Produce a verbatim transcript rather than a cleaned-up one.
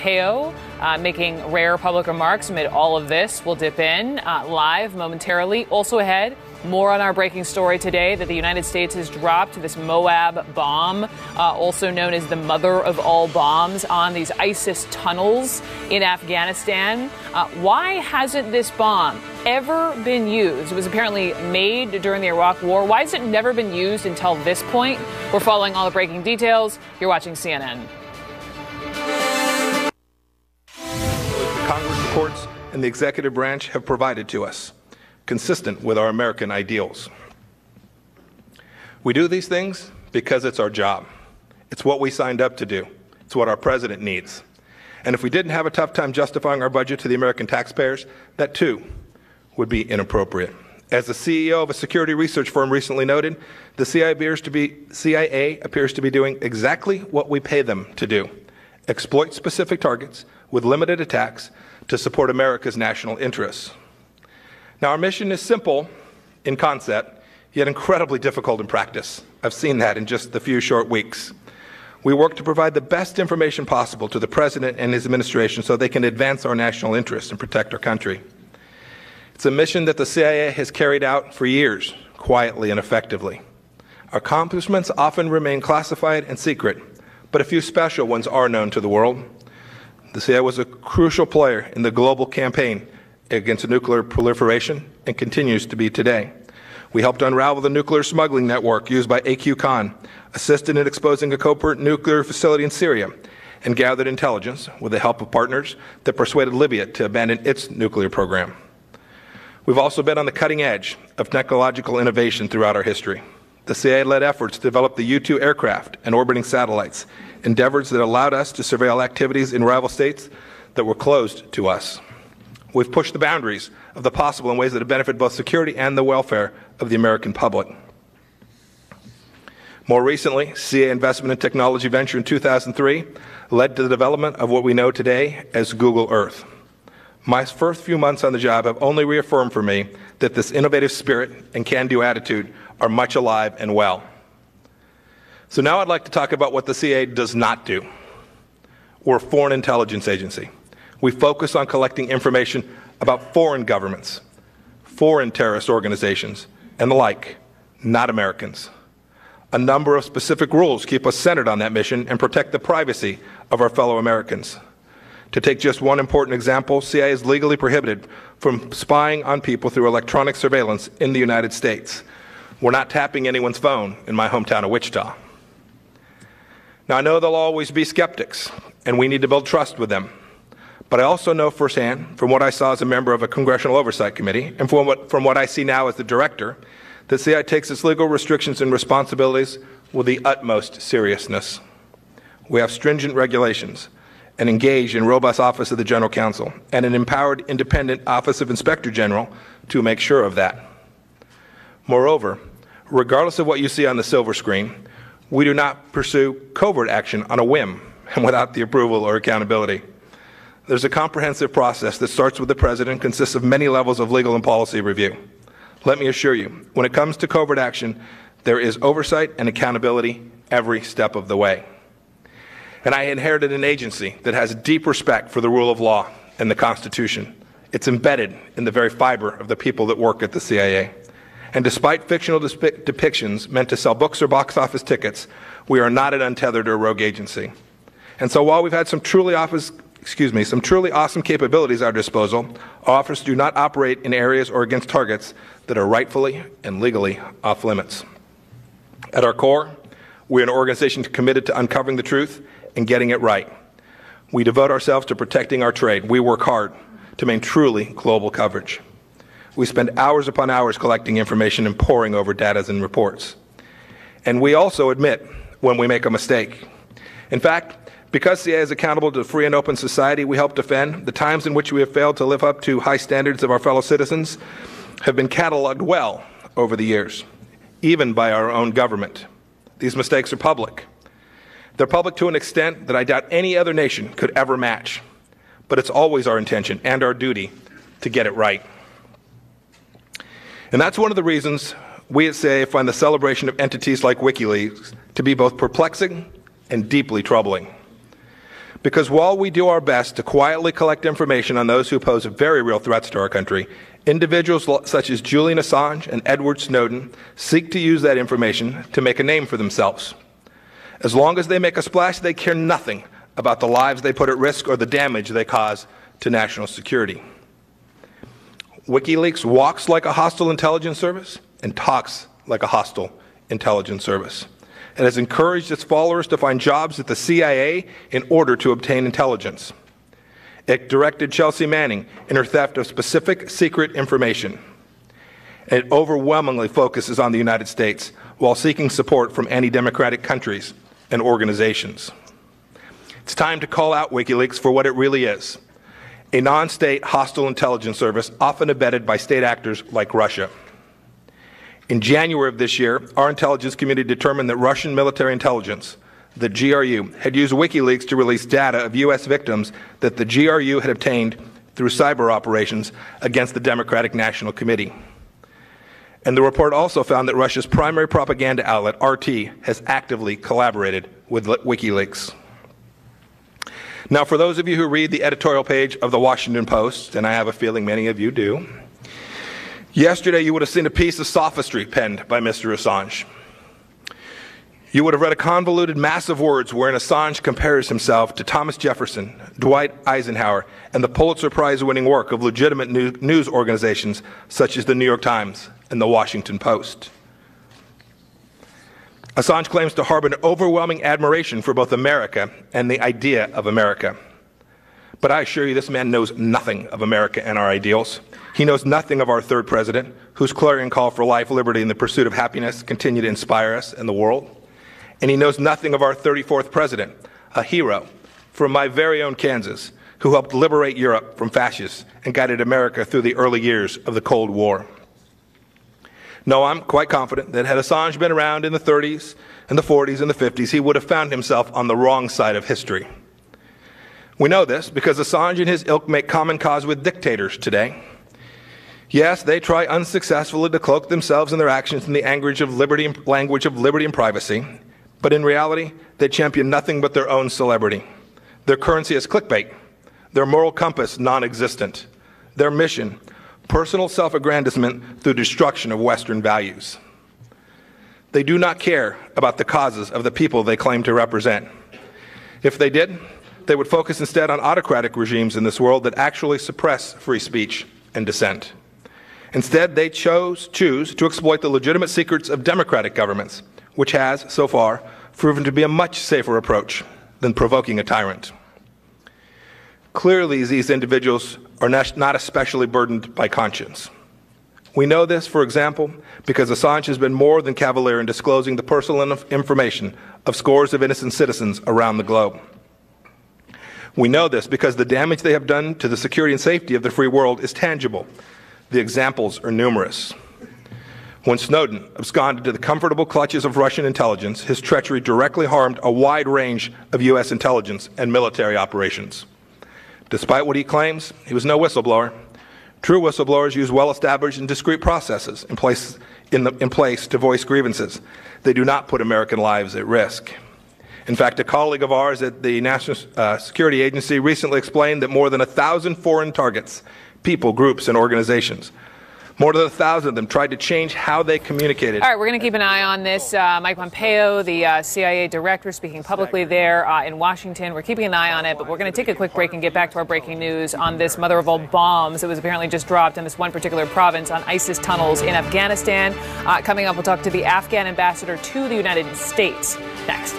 Pompeo uh, making rare public remarks amid all of this. We'll dip in uh, live momentarily. Also ahead, more on our breaking story today that the United States has dropped this Moab bomb, uh, also known as the mother of all bombs, on these ISIS tunnels in Afghanistan. Uh, why hasn't this bomb ever been used? It was apparently made during the Iraq War. Why has it never been used until this point? We're following all the breaking details. You're watching C N N. Congress, the courts, and the executive branch have provided to us, consistent with our American ideals. We do these things because it's our job. It's what we signed up to do. It's what our president needs. And if we didn't have a tough time justifying our budget to the American taxpayers, that too would be inappropriate. As the C E O of a security research firm recently noted, the C I A appears to be, C I A appears to be doing exactly what we pay them to do: exploit specific targets with limited attacks to support America's national interests. Now, our mission is simple in concept, yet incredibly difficult in practice. I've seen that in just the few short weeks. We work to provide the best information possible to the president and his administration so they can advance our national interests and protect our country. It's a mission that the C I A has carried out for years, quietly and effectively. Our accomplishments often remain classified and secret, but a few special ones are known to the world. The C I A was a crucial player in the global campaign against nuclear proliferation and continues to be today. We helped unravel the nuclear smuggling network used by A Q Khan, assisted in exposing a covert nuclear facility in Syria, and gathered intelligence with the help of partners that persuaded Libya to abandon its nuclear program. We've also been on the cutting edge of technological innovation throughout our history. The C I A led efforts to develop the U two aircraft and orbiting satellites, endeavors that allowed us to surveil activities in rival states that were closed to us. We've pushed the boundaries of the possible in ways that have benefited both security and the welfare of the American public. More recently, C I A investment in technology venture in two thousand three led to the development of what we know today as Google Earth. My first few months on the job have only reaffirmed for me that this innovative spirit and can-do attitude are much alive and well. So now I'd like to talk about what the C I A does not do. We're a foreign intelligence agency. We focus on collecting information about foreign governments, foreign terrorist organizations, and the like, not Americans. A number of specific rules keep us centered on that mission and protect the privacy of our fellow Americans. To take just one important example, C I A is legally prohibited from spying on people through electronic surveillance in the United States. We're not tapping anyone's phone in my hometown of Wichita. Now, I know there'll always be skeptics, and we need to build trust with them. But I also know firsthand, from what I saw as a member of a Congressional Oversight Committee, and from what, from what I see now as the director, that C I A takes its legal restrictions and responsibilities with the utmost seriousness. We have stringent regulations, an engaged and robust Office of the General Counsel, and an empowered independent Office of Inspector General to make sure of that. Moreover, regardless of what you see on the silver screen, we do not pursue covert action on a whim and without the approval or accountability. There's a comprehensive process that starts with the president and consists of many levels of legal and policy review. Let me assure you, when it comes to covert action, there is oversight and accountability every step of the way. And I inherited an agency that has deep respect for the rule of law and the Constitution. It's embedded in the very fiber of the people that work at the C I A. And despite fictional desp- depictions meant to sell books or box office tickets, we are not an untethered or rogue agency. And so while we've had some truly office, excuse me, some truly awesome capabilities at our disposal, our officers do not operate in areas or against targets that are rightfully and legally off limits. At our core, we're an organization committed to uncovering the truth and getting it right. We devote ourselves to protecting our trade. We work hard to maintain truly global coverage. We spend hours upon hours collecting information and poring over data and reports. And we also admit when we make a mistake. In fact, because C I A is accountable to a free and open society we help defend, the times in which we have failed to live up to high standards of our fellow citizens have been cataloged well over the years, even by our own government. These mistakes are public. They're public to an extent that I doubt any other nation could ever match. But it's always our intention and our duty to get it right. And that's one of the reasons we at C I A find the celebration of entities like WikiLeaks to be both perplexing and deeply troubling. Because while we do our best to quietly collect information on those who pose very real threats to our country, individuals such as Julian Assange and Edward Snowden seek to use that information to make a name for themselves. As long as they make a splash, they care nothing about the lives they put at risk or the damage they cause to national security. WikiLeaks walks like a hostile intelligence service and talks like a hostile intelligence service. It has encouraged its followers to find jobs at the C I A in order to obtain intelligence. It directed Chelsea Manning in her theft of specific secret information. It overwhelmingly focuses on the United States while seeking support from anti-democratic countries and organizations. It's time to call out WikiLeaks for what it really is, a non-state hostile intelligence service often abetted by state actors like Russia. In January of this year, our intelligence community determined that Russian military intelligence, the G R U, had used WikiLeaks to release data of U S victims that the G R U had obtained through cyber operations against the Democratic National Committee. And the report also found that Russia's primary propaganda outlet, R T, has actively collaborated with WikiLeaks. Now, for those of you who read the editorial page of the Washington Post, and I have a feeling many of you do, yesterday you would have seen a piece of sophistry penned by Mister Assange. You would have read a convoluted mass of words wherein Assange compares himself to Thomas Jefferson, Dwight Eisenhower, and the Pulitzer Prize-winning work of legitimate news organizations such as the New York Times and the Washington Post. Assange claims to harbor an overwhelming admiration for both America and the idea of America. But I assure you, this man knows nothing of America and our ideals. He knows nothing of our third president, whose clarion call for life, liberty, and the pursuit of happiness continue to inspire us and the world. And he knows nothing of our thirty-fourth president, a hero from my very own Kansas, who helped liberate Europe from fascists and guided America through the early years of the Cold War. No, I'm quite confident that had Assange been around in the thirties and the forties and the fifties, he would have found himself on the wrong side of history. We know this because Assange and his ilk make common cause with dictators today. Yes, they try unsuccessfully to cloak themselves and their actions in the language of liberty and, language of liberty and privacy, but in reality, they champion nothing but their own celebrity. Their currency is clickbait, their moral compass non-existent, their mission, personal self-aggrandizement through destruction of Western values. They do not care about the causes of the people they claim to represent. If they did, they would focus instead on autocratic regimes in this world that actually suppress free speech and dissent. Instead, they chose, choose to exploit the legitimate secrets of democratic governments, which has, so far, proven to be a much safer approach than provoking a tyrant. Clearly, these individuals are not especially burdened by conscience. We know this, for example, because Assange has been more than cavalier in disclosing the personal information of scores of innocent citizens around the globe. We know this because the damage they have done to the security and safety of the free world is tangible. The examples are numerous. When Snowden absconded to the comfortable clutches of Russian intelligence, his treachery directly harmed a wide range of U S intelligence and military operations. Despite what he claims, he was no whistleblower. True whistleblowers use well-established and discrete processes in place, in, the, in place to voice grievances. They do not put American lives at risk. In fact, a colleague of ours at the National uh, Security Agency recently explained that more than a thousand foreign targets, people, groups, and organizations, more than a thousand of them tried to change how they communicated. All right, we're going to keep an eye on this. Uh, Mike Pompeo, the uh, C I A director, speaking publicly there uh, in Washington. We're keeping an eye on it, but we're going to take a quick break and get back to our breaking news on this mother of all bombs that was apparently just dropped in this one particular province on ISIS tunnels in Afghanistan. Uh, coming up, we'll talk to the Afghan ambassador to the United States next.